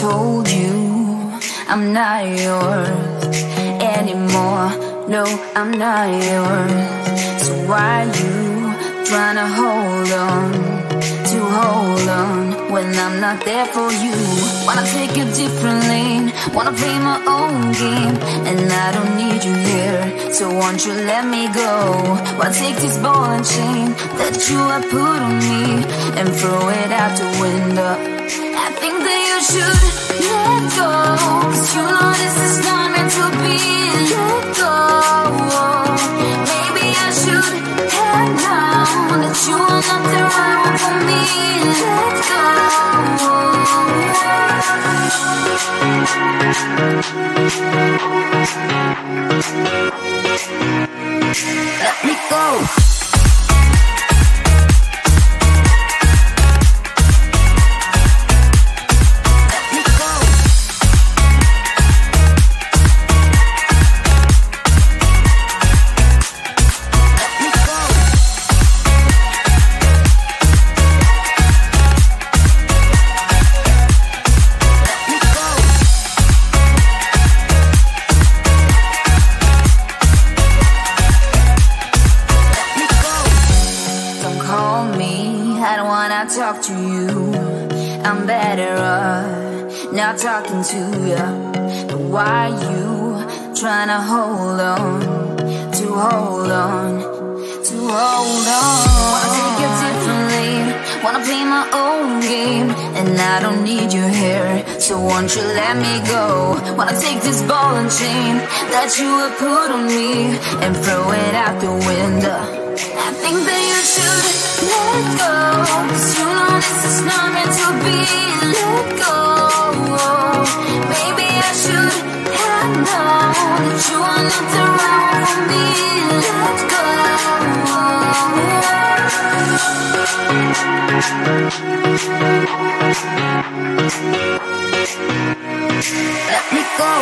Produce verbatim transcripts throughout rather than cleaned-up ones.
told you I'm not yours anymore. No, I'm not yours. So why you trying to hold on, to hold on, when I'm not there for you? Wanna take a different lane, wanna play my own game, and I don't need you here, so won't you let me go? Why take this ball and chain that you have put on me and throw it out the window? I think that you should let go, 'cause you know this is not meant to be. Let go. Maybe I should head now, that you are not the right one for me. Let go. Let me go. Talk to you, I'm better off not talking to you. But why you trying to hold on, to hold on, to hold on? Wanna take a different lane, wanna play my own game, and I don't need you here, so won't you let me go? Wanna take this ball and chain that you have put on me and throw it out the window? I think that you should let go, 'cause you know this is not meant to be. Let go. Maybe I should have known that you are not the right one for me. Let go. Let me go.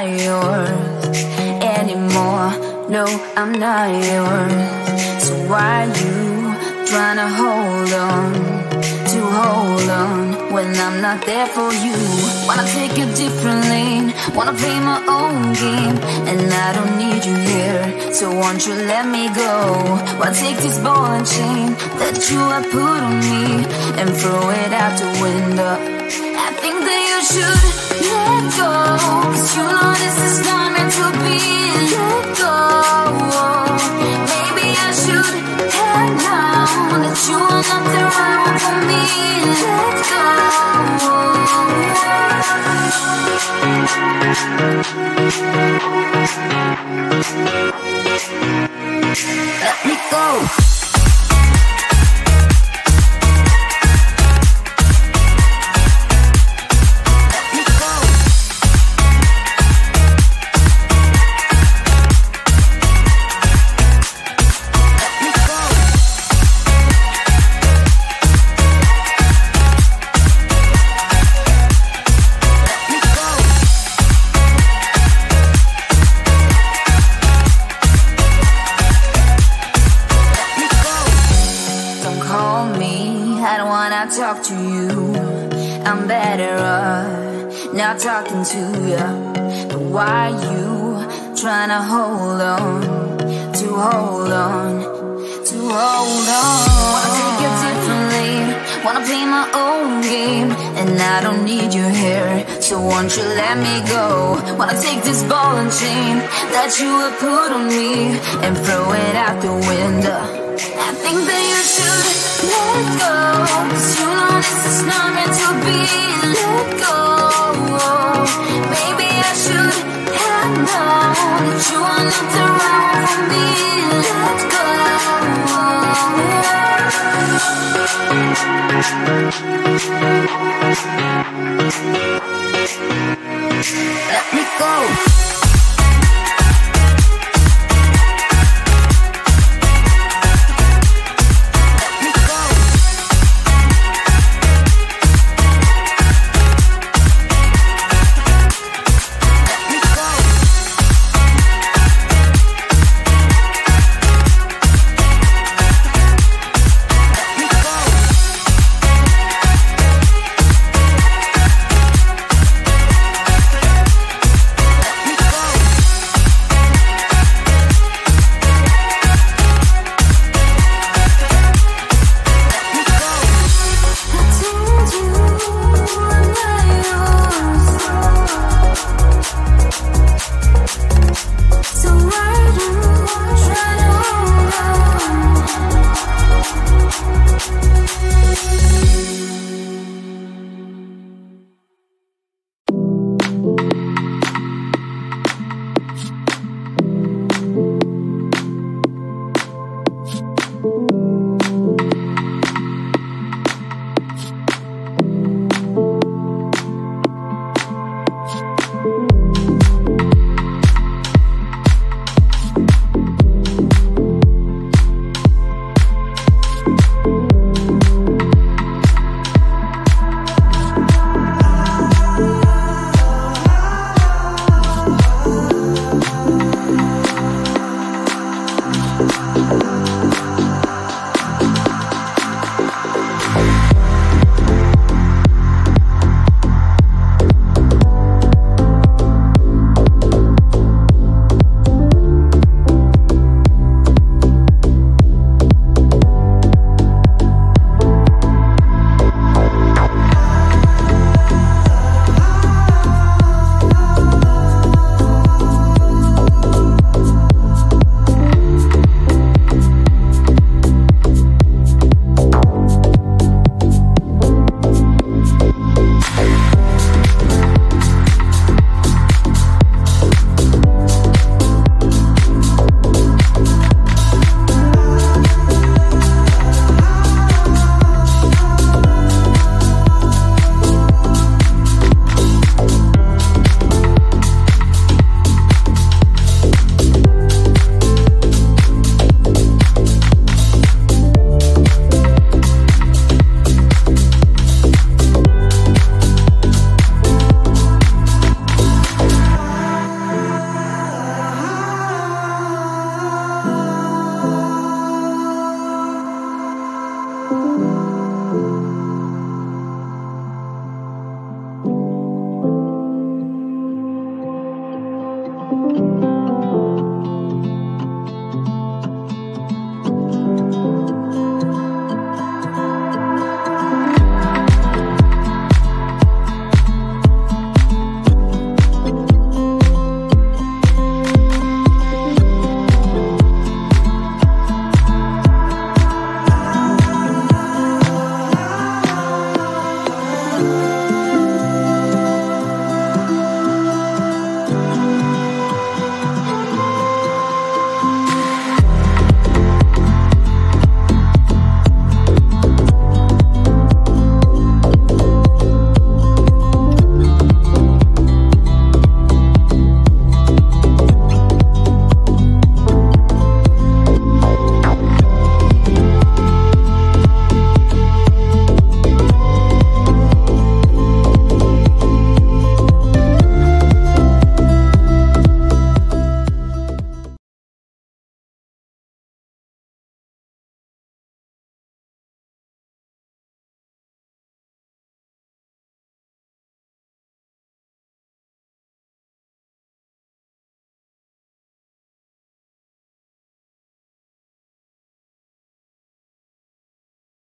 not yours anymore. No, I'm not yours. So why you trying to hold on, to hold on, when I'm not there for you? Wanna take a different lane, wanna play my own game, and I don't need you here, so won't you let me go? Wanna take this ball and chain that you have put on me and throw it out the window. I think that you should let go, 'cause you know this is not meant to be. Let go. Maybe I should head now, that you are not the right one for me. Let go. Let me go. Talk to you, I'm better off not talking to you. But why you trying to hold on, to hold on, to hold on? Wanna take it differently, wanna play my own game, and I don't need you here, so won't you let me go? Wanna take this ball and chain that you have put on me and throw it out the window. I think that you should let go, 'cause you know this is not meant to be. Let go. Maybe I should have known that you are not the right one for me.